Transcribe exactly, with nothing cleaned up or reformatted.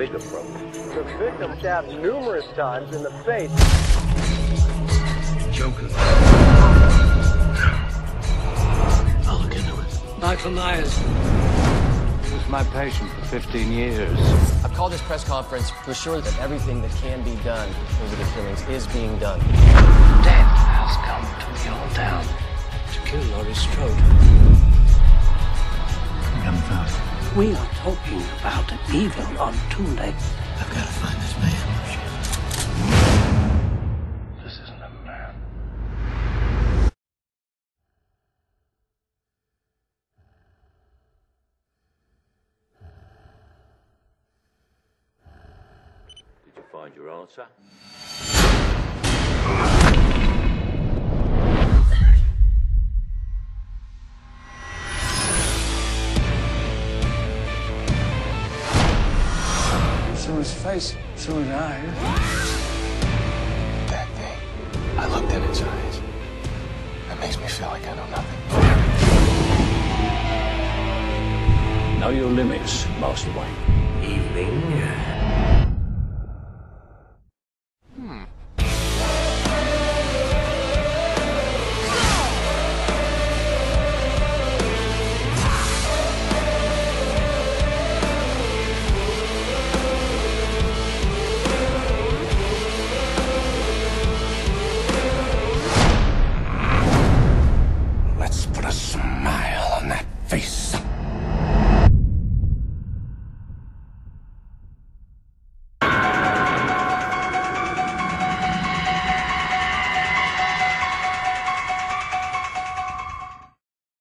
big approach. The victim stabbed numerous times in the face. Joker. I'll look into it. Michael Myers. He was my patient for fifteen years. I've called this press conference to assure that everything that can be done over the killings is being done. Death has come to the old town to kill Laurie Strode. We are talking about an evil on Tuesday. I've got to find this man. This isn't a man. Did you find your answer? His face, so did I. That day, I looked in its eyes. That makes me feel like I know nothing. Know your limits, Master Wayne. Evening. Hmm. Smile on that face.